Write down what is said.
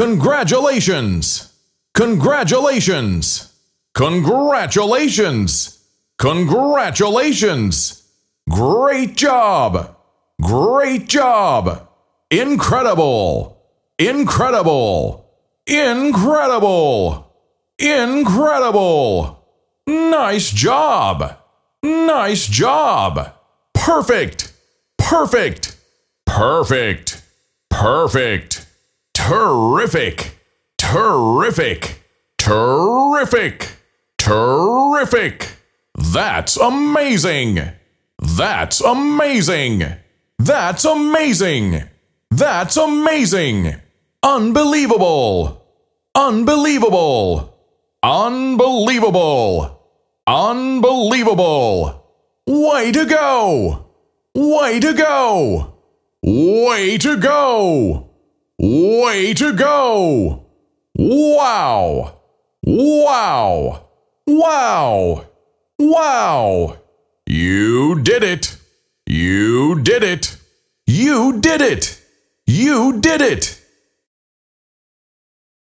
Congratulations! Congratulations! Congratulations! Congratulations! Great job! Great job! Incredible! Incredible! Incredible! Incredible! Nice job! Nice job! Perfect! Perfect! Perfect! Perfect! Terrific! Terrific! Terrific! Terrific! That's amazing! That's amazing! That's amazing! That's amazing! Unbelievable! Unbelievable! Unbelievable! Unbelievable! Way to go! Way to go! Way to go! Way to go! Wow! Wow! Wow! Wow! You did it! You did it! You did it! You did it!